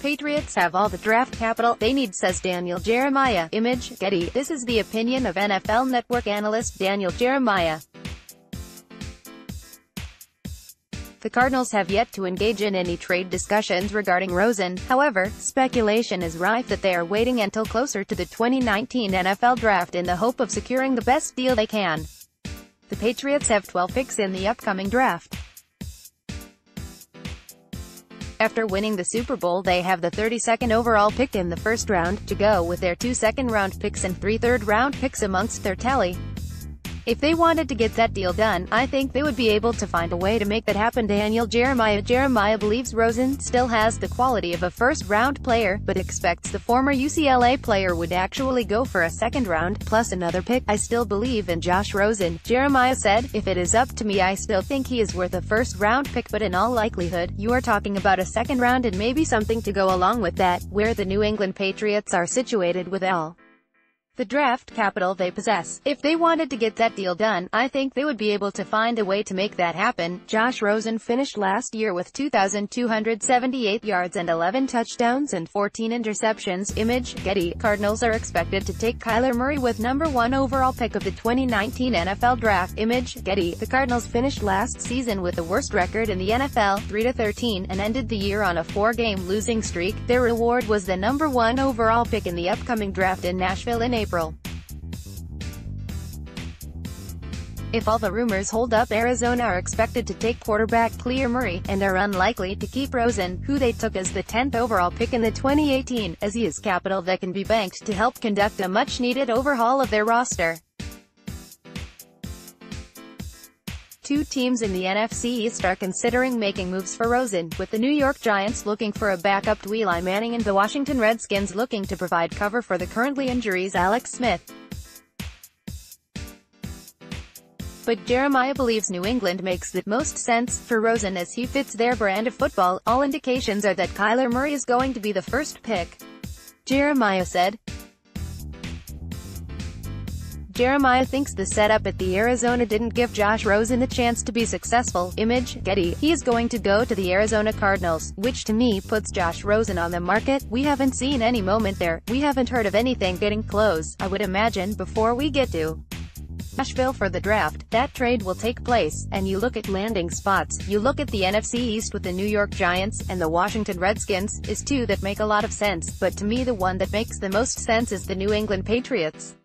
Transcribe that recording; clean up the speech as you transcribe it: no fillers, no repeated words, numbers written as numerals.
Patriots have all the draft capital they need, says Daniel Jeremiah. Image, Getty. This is the opinion of NFL Network analyst Daniel Jeremiah. The Cardinals have yet to engage in any trade discussions regarding Rosen. However, speculation is rife that they are waiting until closer to the 2019 NFL Draft in the hope of securing the best deal they can. The Patriots have 12 picks in the upcoming draft. After winning the Super Bowl, they have the 32nd overall pick in the first round, to go with their 2 second-round picks and 3 third-round picks amongst their tally. If they wanted to get that deal done, I think they would be able to find a way to make that happen. Daniel Jeremiah believes Rosen still has the quality of a first-round player, but expects the former UCLA player would actually go for a second round, plus another pick. I still believe in Josh Rosen, Jeremiah said. If it is up to me, I still think he is worth a first-round pick, but in all likelihood, you are talking about a second round and maybe something to go along with that. Where the New England Patriots are situated with all the draft capital they possess. If they wanted to get that deal done, I think they would be able to find a way to make that happen. Josh Rosen finished last year with 2,278 yards and 11 touchdowns and 14 interceptions. Image, Getty. Cardinals are expected to take Kyler Murray with #1 overall pick of the 2019 NFL Draft. Image, Getty. The Cardinals finished last season with the worst record in the NFL, 3-13, and ended the year on a 4-game losing streak. Their reward was the #1 overall pick in the upcoming draft in Nashville in April. If all the rumors hold up, Arizona are expected to take quarterback Kyler Murray, and are unlikely to keep Rosen, who they took as the 10th overall pick in the 2018, as he is capital that can be banked to help conduct a much-needed overhaul of their roster. Two teams in the NFC East are considering making moves for Rosen, with the New York Giants looking for a backup to Eli Manning and the Washington Redskins looking to provide cover for the currently injured Alex Smith. But Jeremiah believes New England makes the most sense for Rosen as he fits their brand of football. All indications are that Kyler Murray is going to be the first pick, Jeremiah said. Jeremiah thinks the setup at the Arizona didn't give Josh Rosen a chance to be successful. Image, Getty. He is going to go to the Arizona Cardinals, which to me puts Josh Rosen on the market. We haven't seen any movement there. We haven't heard of anything getting close, I would imagine, before we get to Nashville for the draft. That trade will take place, and you look at landing spots. You look at the NFC East with the New York Giants, and the Washington Redskins, is two that make a lot of sense, but to me the one that makes the most sense is the New England Patriots.